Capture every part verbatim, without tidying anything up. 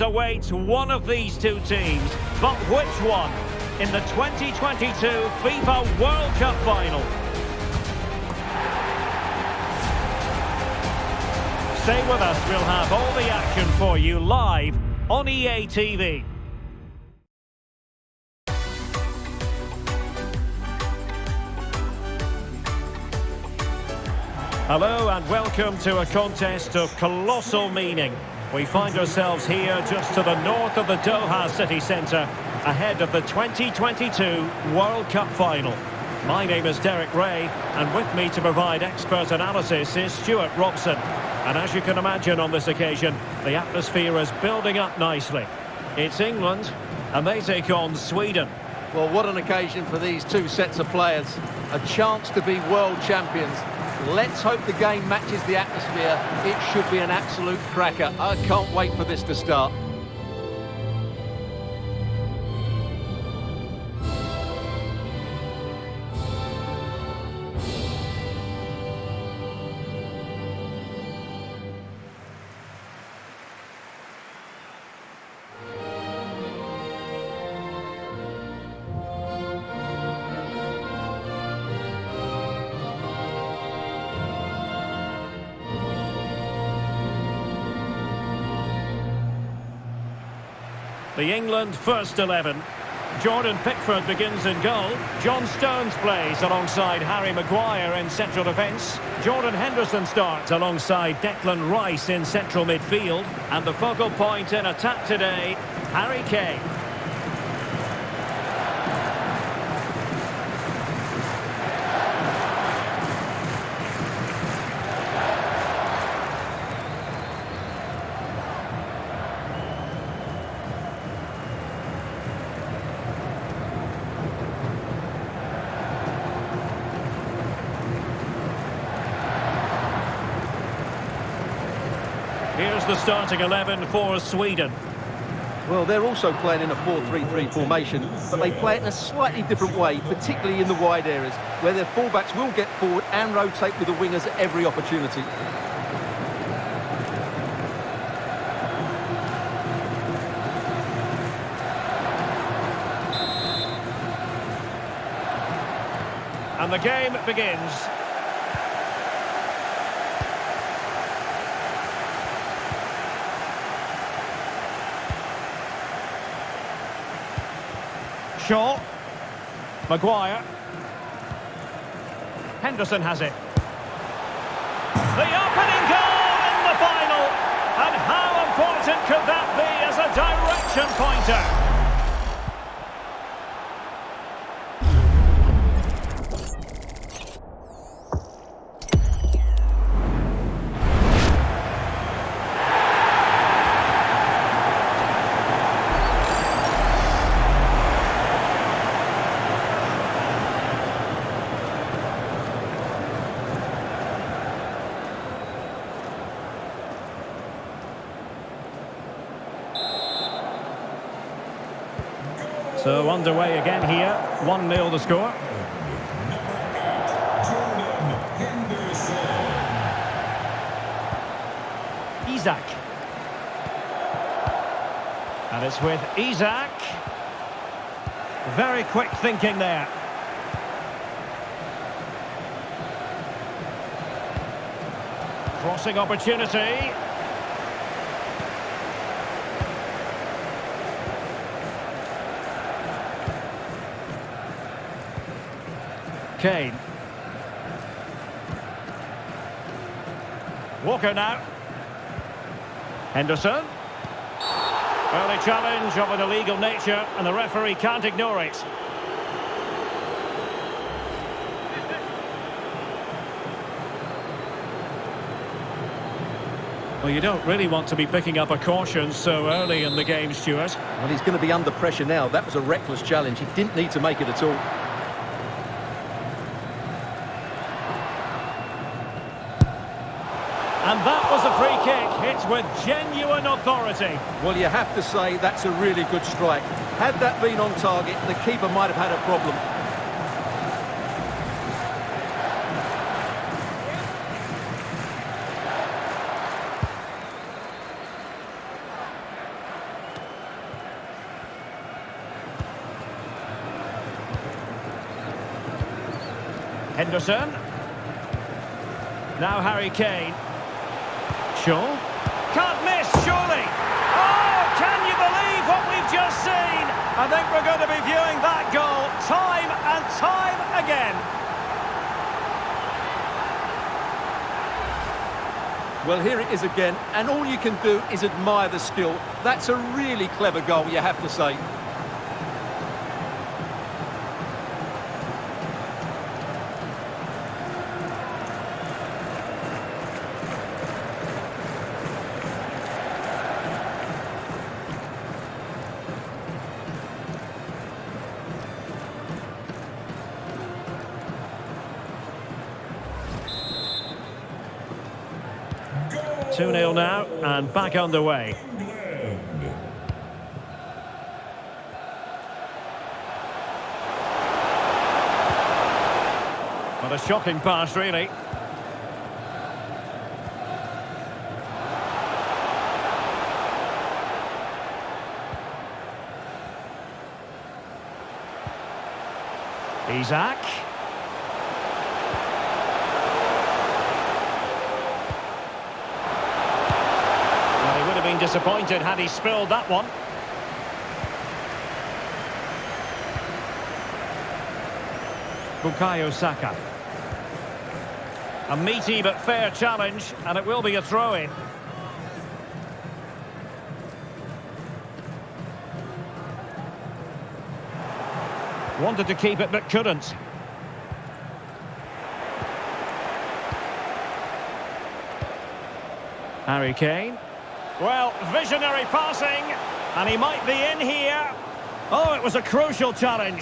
awaits one of these two teams, but which one in the twenty twenty-two FIFA World Cup final? Stay with us, we'll have all the action for you live on E A T V. Hello and welcome to a contest of colossal meaning. We find ourselves here just to the north of the Doha city centre, ahead of the twenty twenty-two World Cup final. My name is Derek Ray, and with me to provide expert analysis is Stuart Robson. And as you can imagine on this occasion, the atmosphere is building up nicely. It's England, and they take on Sweden. Well, what an occasion for these two sets of players. A chance to be world champions. Let's hope the game matches the atmosphere. It should be an absolute cracker. I can't wait for this to start. The England first eleven. Jordan Pickford begins in goal. John Stones plays alongside Harry Maguire in central defence. Jordan Henderson starts alongside Declan Rice in central midfield. And the focal point in attack today, Harry Kane. Here's the starting eleven for Sweden. Well, they're also playing in a four three three formation, but they play it in a slightly different way, particularly in the wide areas, where their fullbacks will get forward and rotate with the wingers at every opportunity. And the game begins. Shaw, Maguire, Henderson has it. The opening goal in the final, and how important could that be as a direction pointer? So underway again here, one nil the score. Isak. And it's with Isak. Very quick thinking there. Crossing opportunity. Kane. Walker now. Henderson. Early challenge of an illegal nature, and the referee can't ignore it. Well, you don't really want to be picking up a caution so early in the game, Stuart. Well, he's going to be under pressure now. That was a reckless challenge. He didn't need to make it at all. And that was a free kick, hit with genuine authority. Well, you have to say that's a really good strike. Had that been on target, the keeper might have had a problem. Henderson. Now Harry Kane. Shaw. Can't miss, surely. Oh, can you believe what we've just seen? I think we're going to be viewing that goal time and time again. Well, here it is again, and all you can do is admire the skill. That's a really clever goal, you have to say. two nil now, and back underway. What a shocking pass, really. Isak. Disappointed had he spilled that one. Bukayo Saka. A meaty but fair challenge, and it will be a throw-in. Wanted to keep it but couldn't. Harry Kane. Well, visionary passing, and he might be in here. Oh, it was a crucial challenge.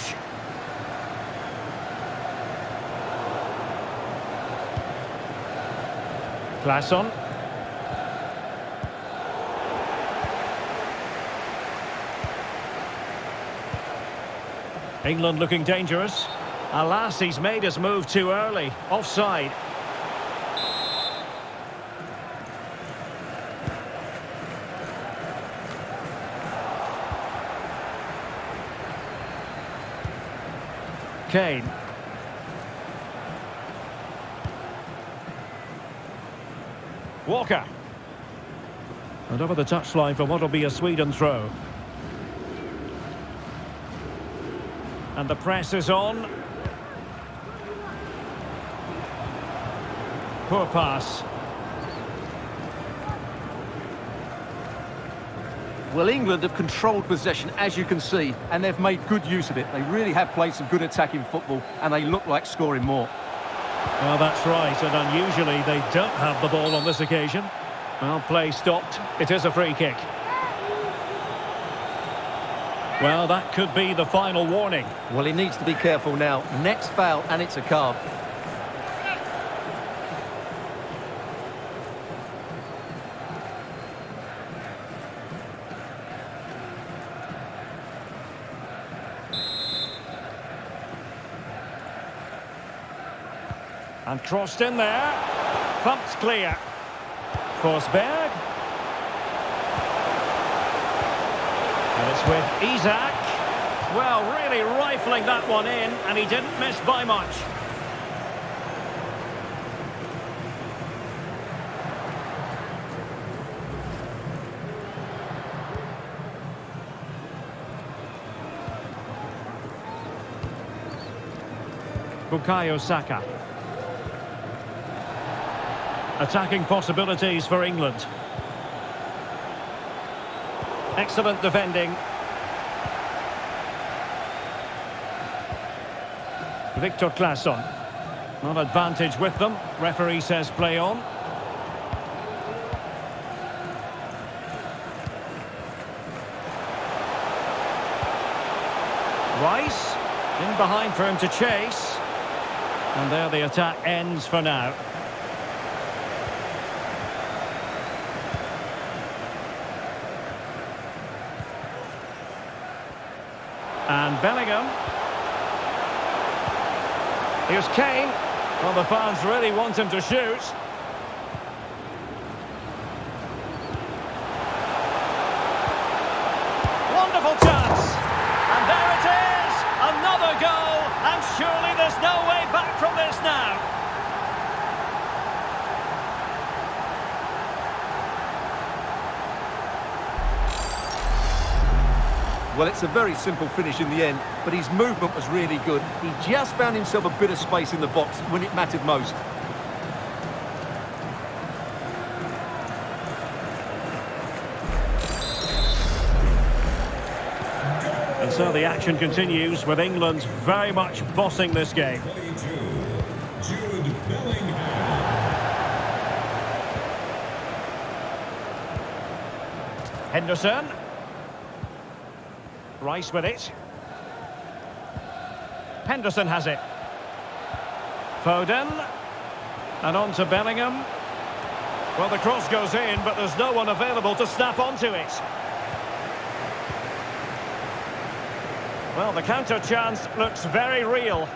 Claesson. England looking dangerous. Alas, he's made his move too early. Offside. Kane. Walker. And over the touchline for what will be a Sweden throw. And the press is on. Poor pass. Well, England have controlled possession, as you can see, and they've made good use of it. They really have played some good attacking football, and they look like scoring more. Well, that's right, and unusually they don't have the ball on this occasion. Well, play stopped. It is a free kick. Well, that could be the final warning. Well, he needs to be careful now. Next foul, and it's a card. And crossed in there. Thumped clear. Forsberg. And it's with Isak. Well, really rifling that one in, and he didn't miss by much. Bukayo Saka. Attacking possibilities for England. Excellent defending. Viktor Claesson. Not advantage with them. Referee says play on. Rice. In behind for him to chase. And there the attack ends for now. And Bellingham. Here's Kane. Well, the fans really want him to shoot. Wonderful chance. And there it is. Another goal. And Surely there's no way back from this now. Well, it's a very simple finish in the end, but his movement was really good. He just found himself a bit of space in the box when it mattered most. And so the action continues with England very much bossing this game. Jude Bellingham. Henderson. Rice with it. Henderson has it. Foden. And on to Bellingham. Well, the cross goes in, but there's no one available to snap onto it. Well, the counter chance looks very real.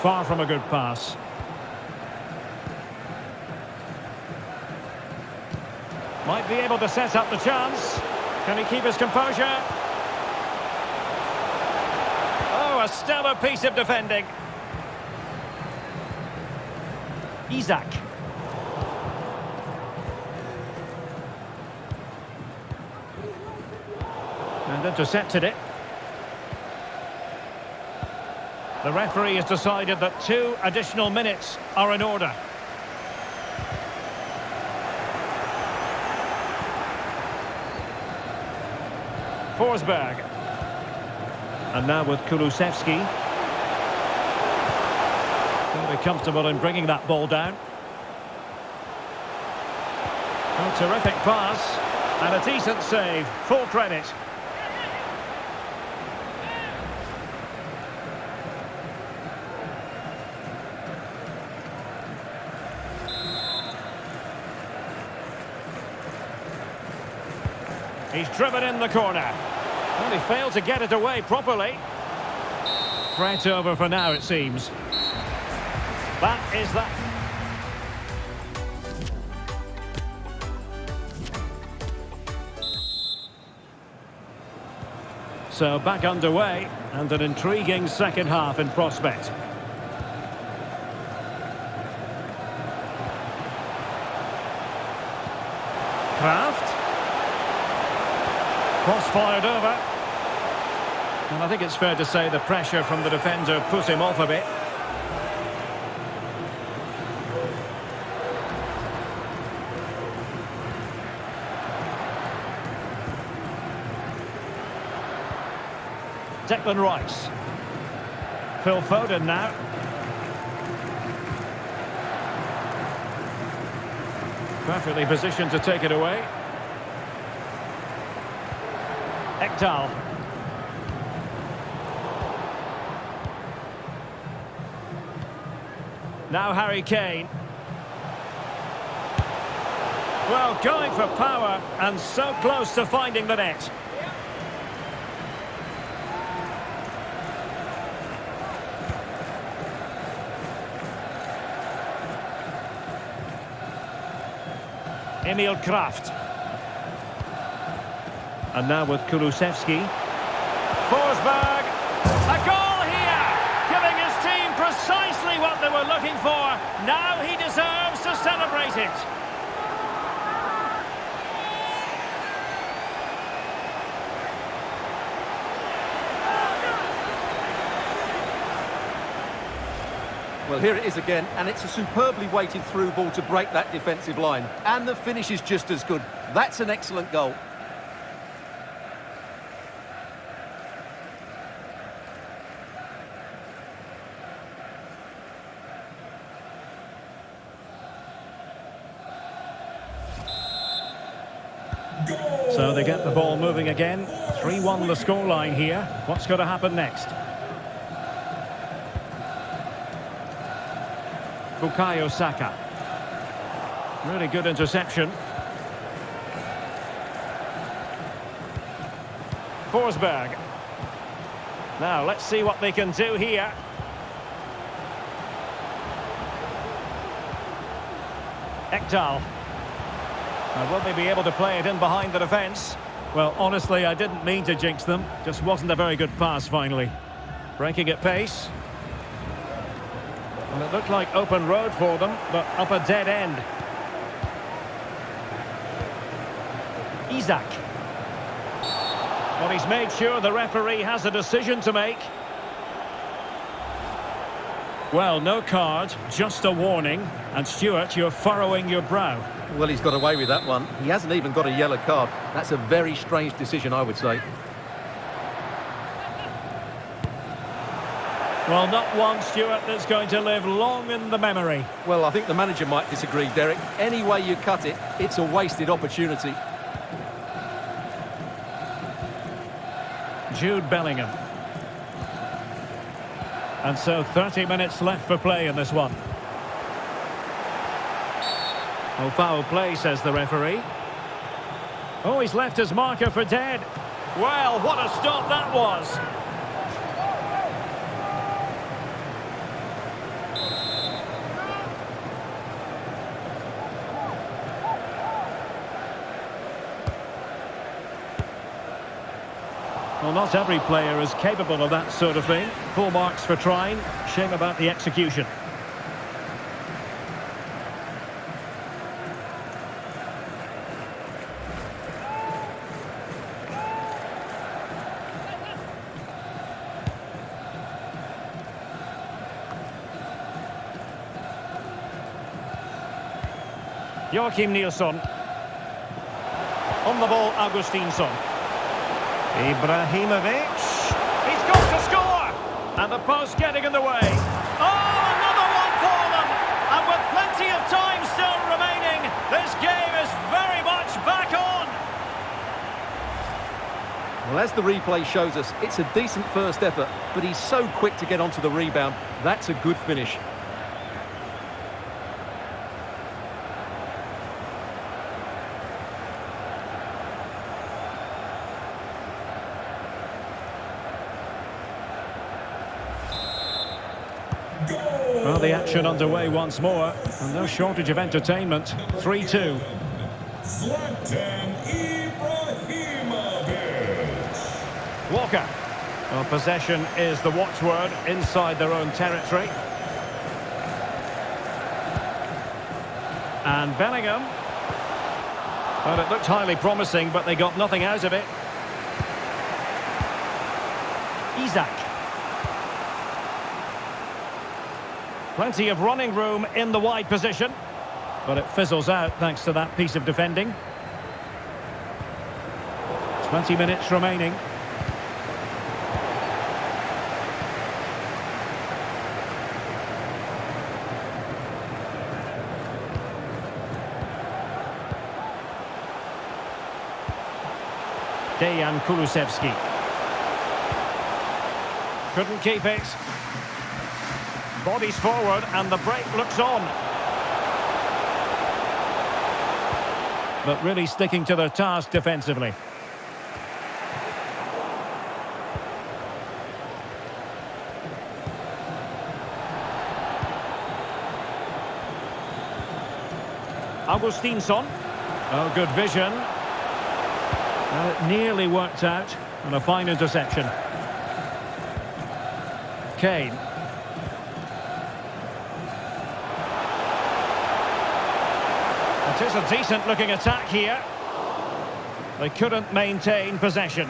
Far from a good pass. Might be able to set up the chance. Can he keep his composure? Oh, a stellar piece of defending. Isak. And intercepted it. The referee has decided that two additional minutes are in order. Forsberg. And now with Kulusevsky. Very comfortable in bringing that ball down. A terrific pass. And a decent save. Full credit. He's driven in the corner. Well, he failed to get it away properly. Threat over for now, it seems. That is that. So back underway, and an intriguing second half in prospect. Kraft. Cross fired over. And I think it's fair to say the pressure from the defender put him off a bit. Declan Rice. Phil Foden now. Perfectly positioned to take it away. Ekdal. Now Harry Kane. Well, going for power and so close to finding the net. Emil Kraft. And now with Kulusevsky. Forsberg. A goal here! Giving his team precisely what they were looking for. Now he deserves to celebrate it. Well, here it is again, and it's a superbly weighted through ball to break that defensive line. And the finish is just as good. That's an excellent goal. So they get the ball moving again. three one the scoreline here. What's going to happen next? Bukayo Saka. Really good interception. Forsberg. Now let's see what they can do here. Ekdal. And will they be able to play it in behind the defence? Well, honestly, I didn't mean to jinx them. Just wasn't a very good pass, finally. Breaking at pace. And it looked like open road for them, but up a dead end. Isak. Well, he's made sure the referee has a decision to make. Well, no card, just a warning. And Stuart, you're furrowing your brow. Well, he's got away with that one. He hasn't even got a yellow card. That's a very strange decision, I would say. Well, not one, Stuart, that's going to live long in the memory. Well, I think the manager might disagree, Derek. Any way you cut it, it's a wasted opportunity. Jude Bellingham. And so thirty minutes left for play in this one. Oh, foul play, says the referee. Oh, he's left his marker for dead. Well, what a stop that was. Well, not every player is capable of that sort of thing. Full marks for trying. Shame about the execution. Joachim Nielsen. On the ball, Augustinson. Ibrahimovic. He's got to score! And the post getting in the way. Oh, another one for them! And with plenty of time still remaining, this game is very much back on! Well, as the replay shows us, it's a decent first effort, but he's so quick to get onto the rebound. That's a good finish. Well, the action underway once more, and no shortage of entertainment. three two. Walker. Well, possession is the watchword inside their own territory. And Bellingham. Well, it looked highly promising, but they got nothing out of it. Isak. Plenty of running room in the wide position. But it fizzles out thanks to that piece of defending. twenty minutes remaining. Dejan Kulusevsky. Couldn't keep it. Bodies forward, and the break looks on. But really sticking to their task defensively. Augustinson. Oh, good vision. Well, it nearly worked out, and a fine interception. Kane. It is a decent-looking attack here. They couldn't maintain possession.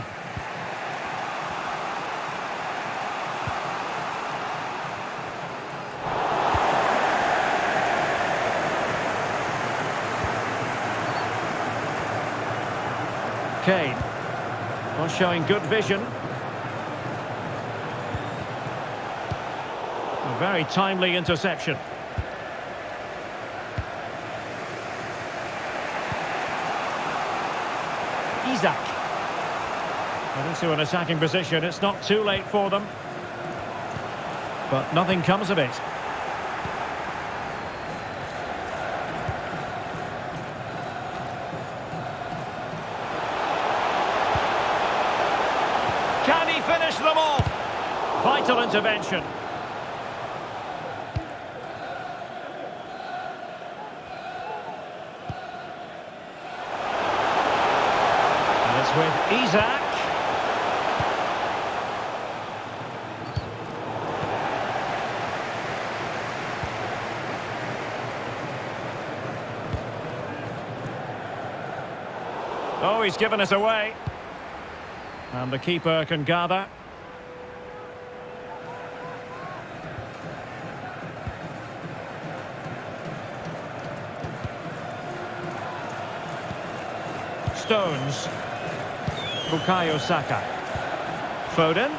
Kane. Well, showing good vision. A very timely interception. But into an attacking position, it's not too late for them. But nothing comes of it. Can he finish them off? Vital intervention. with Isak. Oh, he's given us away. And the keeper can gather. Stones. Bukayo Saka. Foden.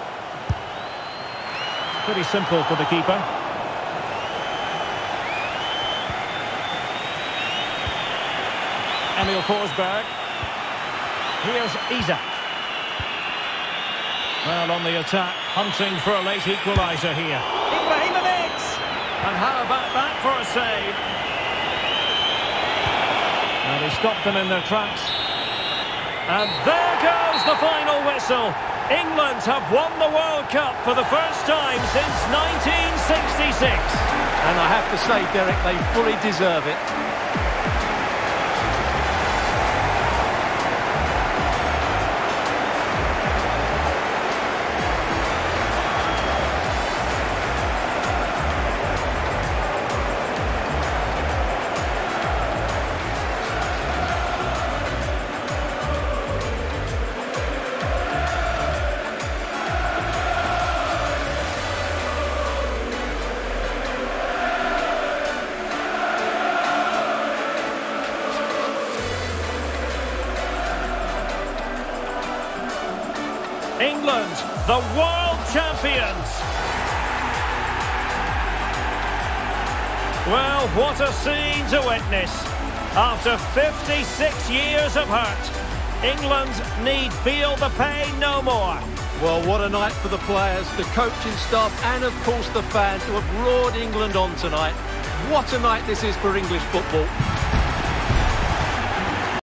Pretty simple for the keeper. Emil Forsberg. Here's Isak. Well, on the attack, hunting for a late equaliser here. Ibrahimovic! And how about that for a save? Now they stopped them in their tracks. And there goes the final whistle. England have won the World Cup for the first time since nineteen sixty-six. And I have to say, Derek, they fully deserve it. England, the world champions! Well, what a scene to witness. After fifty-six years of hurt, England need feel the pain no more. Well, what a night for the players, the coaching staff and, of course, the fans who have roared England on tonight. What a night this is for English football.